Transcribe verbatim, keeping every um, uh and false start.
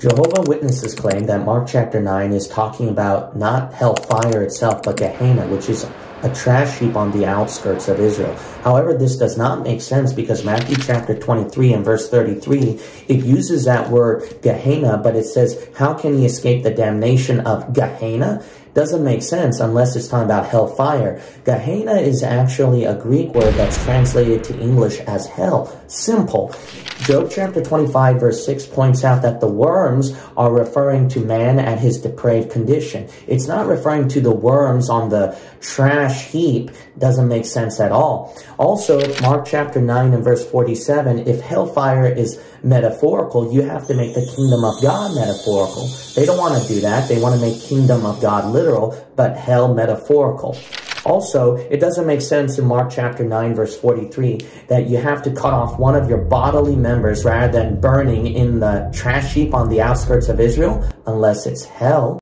Jehovah Witnesses claim that Mark chapter nine is talking about not hellfire itself, but Gehenna, which is a trash heap on the outskirts of Israel. However, this does not make sense because Matthew chapter twenty-three and verse thirty-three, it uses that word Gehenna, but it says, how can he escape the damnation of Gehenna? Doesn't make sense unless it's talking about hellfire. Gehenna is actually a Greek word that's translated to English as hell. Simple. Job chapter twenty-five verse six points out that the worms are referring to man at his depraved condition. It's not referring to the worms on the trash heap. Doesn't make sense at all. Also, Mark chapter nine and verse forty-seven, if hellfire is metaphorical, you have to make the kingdom of God metaphorical. They don't want to do that. They want to make kingdom of God literal, but hell metaphorical. Also, it doesn't make sense in Mark chapter nine, verse forty-three, that you have to cut off one of your bodily members rather than burning in the trash heap on the outskirts of Israel, unless it's hell.